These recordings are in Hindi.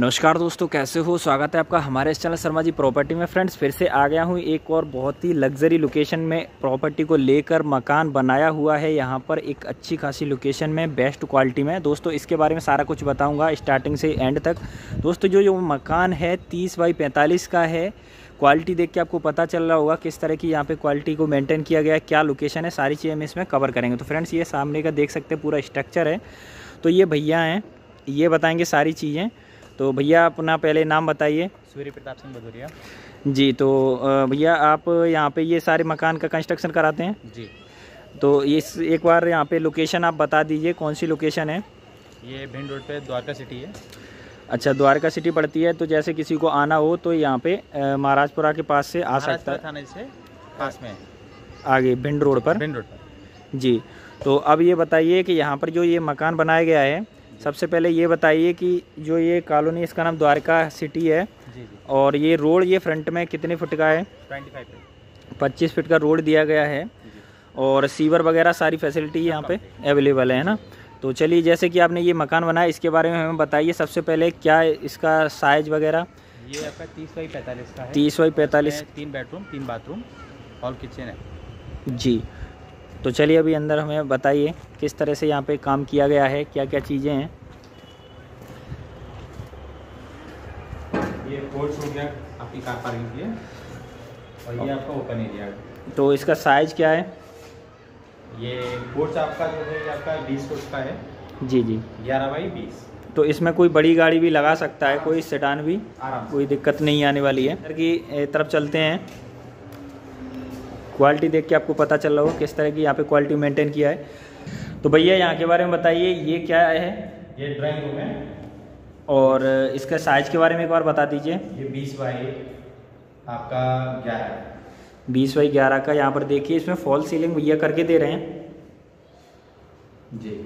नमस्कार दोस्तों, कैसे हो। स्वागत है आपका हमारे इस चैनल शर्मा जी प्रॉपर्टी में। फ्रेंड्स, फिर से आ गया हूँ एक और बहुत ही लग्जरी लोकेशन में। प्रॉपर्टी को लेकर मकान बनाया हुआ है यहाँ पर, एक अच्छी खासी लोकेशन में, बेस्ट क्वालिटी में। दोस्तों इसके बारे में सारा कुछ बताऊँगा स्टार्टिंग से एंड तक। दोस्तों जो मकान है 30 बाई 45 का है। क्वालिटी देख के आपको पता चल रहा होगा किस तरह की यहाँ पे क्वालिटी को मेंटेन किया गया है, क्या लोकेशन है, सारी चीज़ें हम इसमें कवर करेंगे। तो फ्रेंड्स ये सामने का देख सकते हैं पूरा स्ट्रक्चर है। तो ये भैया हैं, ये बताएंगे सारी चीज़ें। तो भैया अपना पहले नाम बताइए। सूर्य प्रताप सिंह भदूरिया जी। तो भैया आप यहाँ पे ये सारे मकान का कंस्ट्रक्शन कराते हैं जी। तो ये एक बार यहाँ पे लोकेशन आप बता दीजिए, कौन सी लोकेशन है। ये भिंड रोड पे द्वारका सिटी है। अच्छा, द्वारका सिटी पड़ती है। तो जैसे किसी को आना हो तो यहाँ पे महाराजपुरा के पास से आ सकता है, थाने से पास में आगे भिंड रोड पर। भिंड रोड पर जी। तो अब ये बताइए कि यहाँ पर जो ये मकान बनाया गया है, सबसे पहले ये बताइए कि जो ये कॉलोनी, इसका नाम द्वारका सिटी है जी। और ये रोड, ये फ्रंट में कितने फुट का है? 25 फीट का रोड दिया गया है। और सीवर वगैरह सारी फैसिलिटी यहाँ पे अवेलेबल है ना। तो चलिए, जैसे कि आपने ये मकान बनाया, इसके बारे में हमें बताइए सबसे पहले, क्या इसका साइज वगैरह। ये आपका 30 बाई 45 का है। 30 by 45, 3 bedroom, 3 bathroom, hall, kitchen है जी। तो चलिए अभी अंदर हमें बताइए किस तरह से यहाँ पे काम किया गया है, क्या क्या चीज़ें हैं। ये पोर्च हो गया आपकी कार पार्किंग के लिए, और ये आपका ओपन एरिया है। तो इसका साइज क्या है? ये पोर्च आपका जो है आपका 20 फुट का है जी जी, 11 बाई 20। तो इसमें कोई बड़ी गाड़ी भी लगा सकता है, कोई सेडान भी, कोई दिक्कत नहीं आने वाली है। अंदर की तरफ चलते हैं। क्वालिटी देख के आपको पता चल रहा हो किस तरह की यहाँ पे क्वालिटी मेंटेन किया है। तो भैया यहाँ के बारे में बताइए, ये क्या है? ये ड्राइंग रूम है। और इसका साइज के बारे में एक बार बता दीजिए। ये 20 बाई 11, 20 बाई 11 का। यहाँ पर देखिए इसमें फॉल सीलिंग भैया करके दे रहे हैं जी।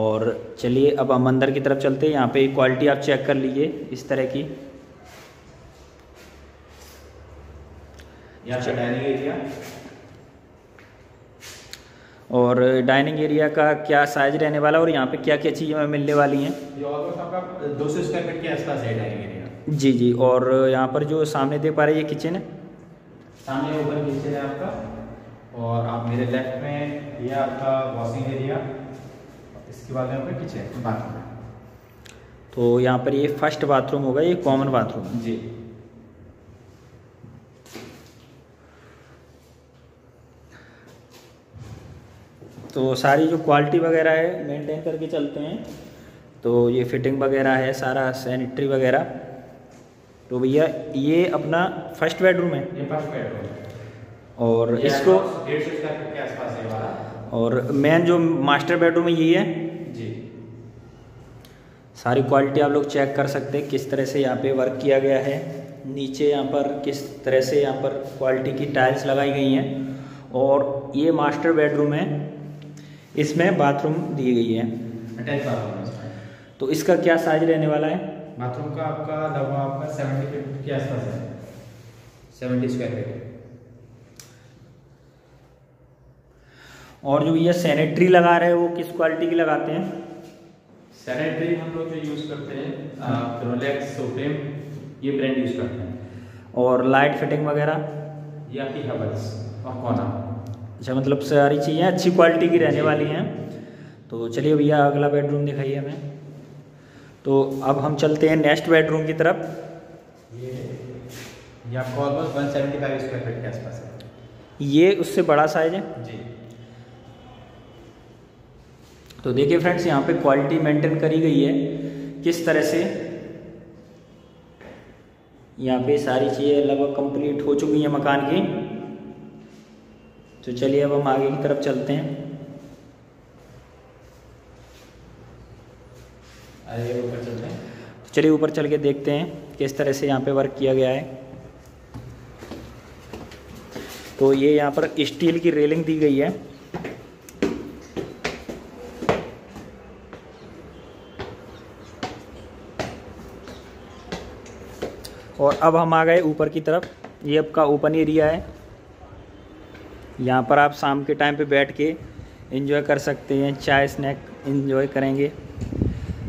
और चलिए अब हम अंदर की तरफ चलते हैं। यहाँ पे क्वालिटी आप चेक कर लीजिए इस तरह की। यहाँ डाइनिंग एरिया, और डाइनिंग एरिया का क्या साइज रहने वाला, और यहाँ पे क्या क्या चीज़ें मिलने वाली हैं। ये ऑलमोस्ट आपका 200 स्क्वायर फीट के आसपास है डाइनिंग एरिया जी जी। और यहाँ पर जो सामने देख पा रहे हैं, ये किचन है। सामने ओपन किचन है आपका, और आप मेरे लेफ्ट में ये आपका वॉशिंग एरिया, इसके बाद यहाँ पर किचन, बाथरूम। तो यहाँ पर ये फर्स्ट बाथरूम होगा, ये कॉमन बाथरूम जी। तो सारी जो क्वालिटी वगैरह है मेंटेन करके चलते हैं। तो ये फिटिंग वगैरह है, सारा सैनिटरी वगैरह। तो भैया ये अपना फर्स्ट बेडरूम है। ये फर्स्ट बेडरूम, और इसको 150 के आसपास है वाला। और मेन जो मास्टर बेडरूम है यही है जी। सारी क्वालिटी आप लोग चेक कर सकते हैं किस तरह से यहाँ पे वर्क किया गया है। नीचे यहाँ पर किस तरह से यहाँ पर क्वालिटी की टाइल्स लगाई गई हैं। और ये मास्टर बेडरूम है, इसमें बाथरूम दी गई है, अटैच बाथरूम। तो इसका क्या साइज रहने वाला है? बाथरूम का आपका लगभग आपका 70 फीट के आसपास है, 70 स्क्वायर फीट। और जो ये सैनिटरी लगा रहे हैं वो किस क्वालिटी की लगाते हैं? सैनिटरी हम लोग जो यूज़ करते हैं रोलेक्स, सुप्रीम, ये ब्रांड यूज़ करते हैं। और लाइट फिटिंग वगैरह ये आपकी हबल्स और कोना। अच्छा, मतलब सारी चीज़ें अच्छी क्वालिटी की रहने वाली हैं। तो चलिए भैया अगला बेडरूम दिखाइए हमें। तो अब हम चलते हैं नेक्स्ट बेडरूम की तरफ। ये आपको ऑलमोस्ट 175 स्क्वायर फीट के आसपास है। ये उससे बड़ा साइज है जी। तो देखिए फ्रेंड्स, यहाँ पे क्वालिटी मेंटेन करी गई है किस तरह से। यहाँ पे सारी चीज़ें लगभग कंप्लीट हो चुकी हैं मकान की। तो चलिए अब हम आगे की तरफ चलते हैं। आइए ऊपर चलते हैं। तो चलिए ऊपर चल के देखते हैं किस तरह से यहाँ पे वर्क किया गया है। तो ये यहाँ पर स्टील की रेलिंग दी गई है। और अब हम आ गए ऊपर की तरफ। ये आपका ओपन एरिया है। यहाँ पर आप शाम के टाइम पे बैठ के एंजॉय कर सकते हैं, चाय स्नैक एंजॉय करेंगे।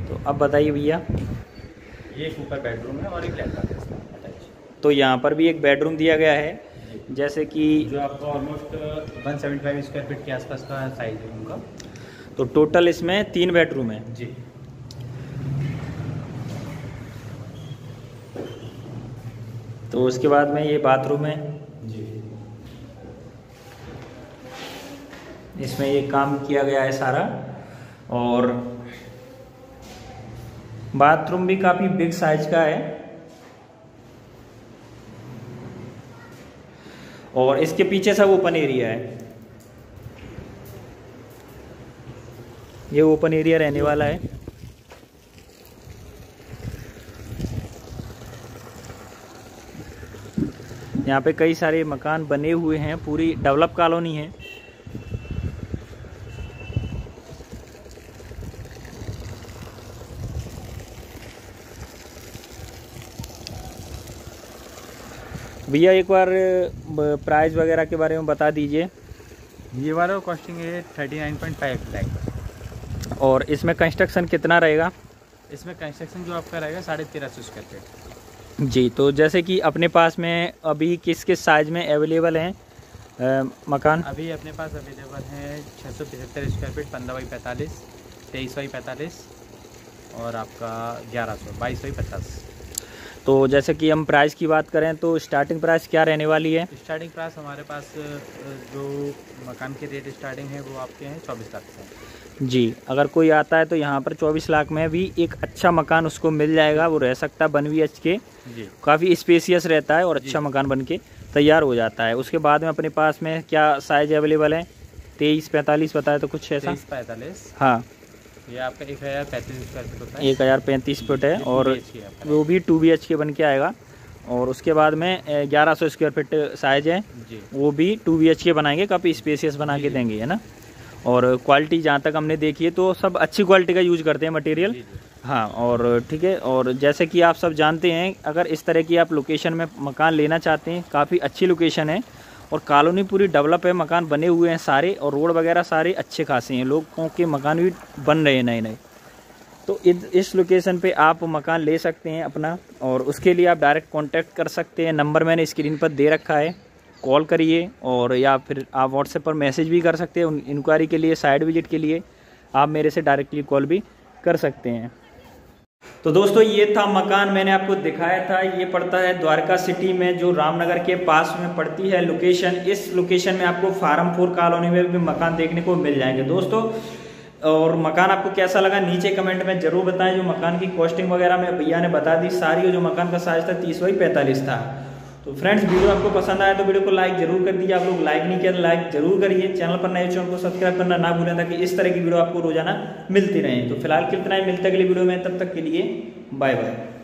तो अब बताइए भैया एक ऊपर बेडरूम है और एक लैंडलॉर्ड है अटैच। तो यहाँ पर भी एक बेडरूम दिया गया है जैसे कि जो आपको ऑलमोस्ट 175 स्क्वायर फीट के आसपास का साइज है उनका। तो टोटल इसमें 3 बेडरूम है जी। तो उसके बाद में ये बाथरूम है जी, इसमें ये काम किया गया है सारा। और बाथरूम भी काफ़ी बिग साइज का है। और इसके पीछे सब ओपन एरिया है, ये ओपन एरिया रहने वाला है। यहाँ पे कई सारे मकान बने हुए हैं, पूरी डेवलप कॉलोनी है। भैया एक बार प्राइस वगैरह के बारे में बता दीजिए। ये वाला कॉस्टिंग है 39.5 लाख। और इसमें कंस्ट्रक्शन कितना रहेगा? इसमें कंस्ट्रक्शन जो आपका रहेगा 1350 स्क्वायर फीट जी। तो जैसे कि अपने पास में अभी किस किस साइज में अवेलेबल हैं मकान? अभी अपने पास अवेलेबल हैं 675 स्क्वायर फीट 15x45, 23x45 और आपका 1100 22x50। तो जैसे कि हम प्राइस की बात करें तो स्टार्टिंग प्राइस क्या रहने वाली है? स्टार्टिंग प्राइस हमारे पास जो मकान के रेट स्टार्टिंग है वो आपके हैं 24 लाख से जी। अगर कोई आता है तो यहाँ पर 24 लाख में भी एक अच्छा मकान उसको मिल जाएगा, वो रह सकता है 1BHK जी। काफ़ी स्पेसियस रहता है और अच्छा मकान बन के तैयार हो जाता है। उसके बाद में अपने पास में क्या साइज अवेलेबल है? 23x45 बताया तो कुछ ऐसा 23x45 हाँ, ये आपका 1035 स्क्वायर फीट होता है, 1035 फीट है और वो भी 2BHK बन के आएगा। और उसके बाद में 1100 स्क्वायर फीट साइज है जी, वो भी 2BHK बनाएंगे, काफ़ी स्पेसियस बना के देंगे, है ना। और क्वालिटी जहाँ तक हमने देखी है तो सब अच्छी क्वालिटी का यूज करते हैं मटेरियल, हाँ। और ठीक है, और जैसे कि आप सब जानते हैं अगर इस तरह की आप लोकेशन में मकान लेना चाहते हैं, काफ़ी अच्छी लोकेशन है और कॉलोनी पूरी डेवलप है, मकान बने हुए हैं सारे और रोड वगैरह सारे अच्छे खासे हैं, लोगों के मकान भी बन रहे हैं नए नए। तो इस लोकेशन पे आप मकान ले सकते हैं अपना। और उसके लिए आप डायरेक्ट कांटेक्ट कर सकते हैं, नंबर मैंने स्क्रीन पर दे रखा है, कॉल करिए। और या फिर आप व्हाट्सएप पर मैसेज भी कर सकते हैं इंक्वायरी के लिए, साइड विजिट के लिए आप मेरे से डायरेक्टली कॉल भी कर सकते हैं। तो दोस्तों ये था मकान, मैंने आपको दिखाया था। ये पड़ता है द्वारका सिटी में जो रामनगर के पास में पड़ती है लोकेशन। इस लोकेशन में आपको फॉर्म 4 कॉलोनी में भी मकान देखने को मिल जाएंगे दोस्तों। और मकान आपको कैसा लगा नीचे कमेंट में जरूर बताएं। जो मकान की कॉस्टिंग वगैरह में भैया ने बता दी सारी, और जो मकान का साइज था 30x45 था। तो फ्रेंड्स वीडियो आपको पसंद आया तो वीडियो को लाइक जरूर कर दीजिए, आप लोग लाइक नहीं किया तो लाइक जरूर करिए। चैनल पर नए चैनल को सब्सक्राइब करना ना भूलें ताकि इस तरह की वीडियो आपको रोजाना मिलती रहे। तो फिलहाल कितना ही, मिलते अगली वीडियो में, तब तक के लिए बाय बाय।